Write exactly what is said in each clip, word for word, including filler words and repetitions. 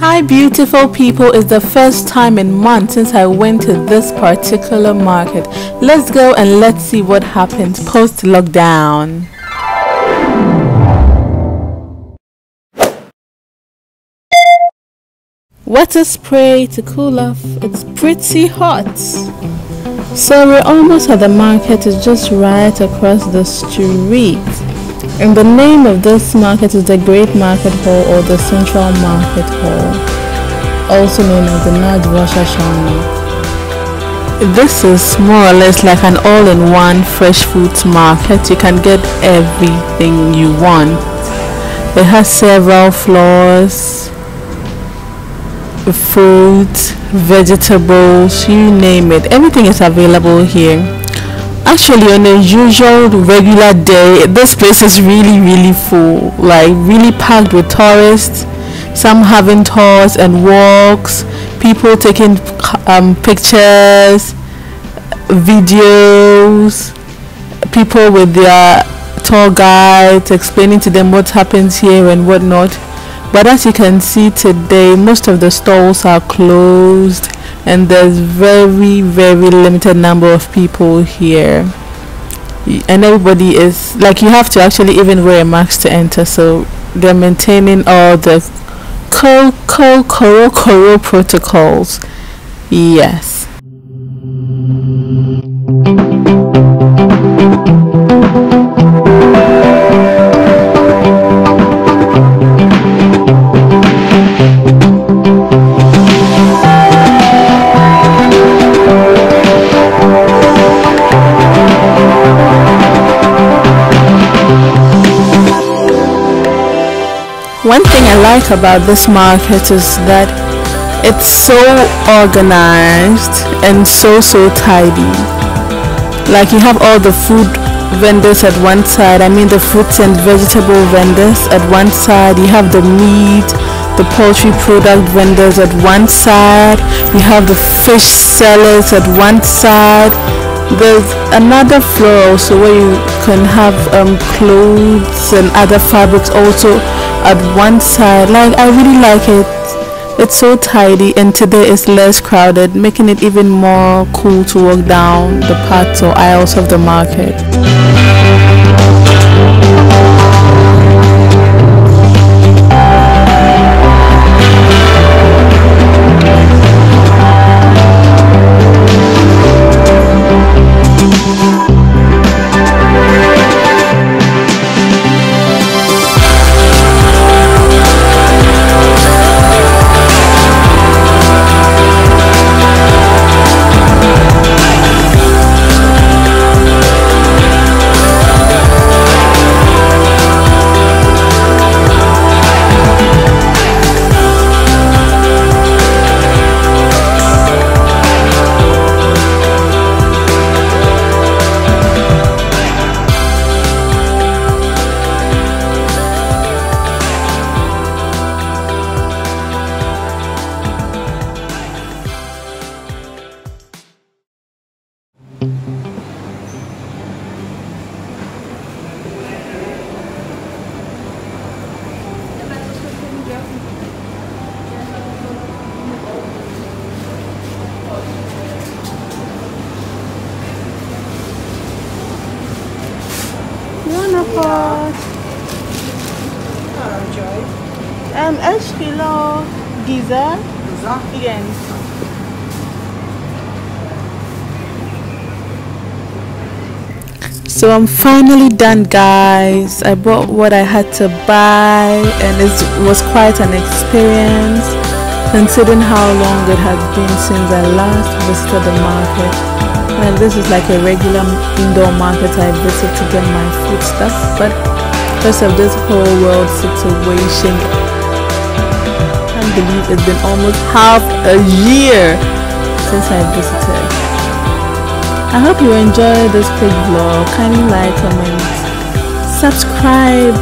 Hi beautiful people, it's the first time in months since I went to this particular market. Let's go and let's see what happens post lockdown. Water spray to cool off, it's pretty hot. So we're almost at the market, it's just right across the street. And the name of this market is the Great Market Hall or the Central Market Hall, also known as the Nagyvásárcsarnok. This is more or less like an all-in-one fresh foods market. You can get everything you want. It has several floors, food, vegetables, you name it. Everything is available here. Actually, on a usual regular day, this place is really really full, like really packed with tourists, some having tours and walks, people taking um, pictures, videos, people with their tour guides explaining to them what happens here and whatnot. But as you can see today, most of the stalls are closed and there's very very limited number of people here, and everybody is like, you have to actually even wear a mask to enter, so they're maintaining all the co co co co protocols. Yes. One thing I like about this market is that it's so organized and so so tidy. Like, you have all the food vendors at one side, I mean the fruits and vegetable vendors at one side, you have the meat, the poultry product vendors at one side, you have the fish sellers at one side. There's another floor also where you can have um, clothes and other fabrics also at one side. Like, I really like it. It's so tidy, and today it's less crowded, making it even more cool to walk down the paths or aisles of the market. Um, egy kilo giza. Giza? Igen. So I'm finally done, guys. I bought what I had to buy, and it was quite an experience considering how long it has been since I last visited the market. And this is like a regular indoor market I visit to get my food stuff, but because of this whole world situation, I can't believe it's been almost half a year since I visited. I hope you enjoyed this quick vlog. Kindly like, comment, subscribe,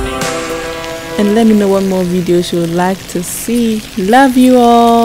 and let me know what more videos you would like to see. Love you all.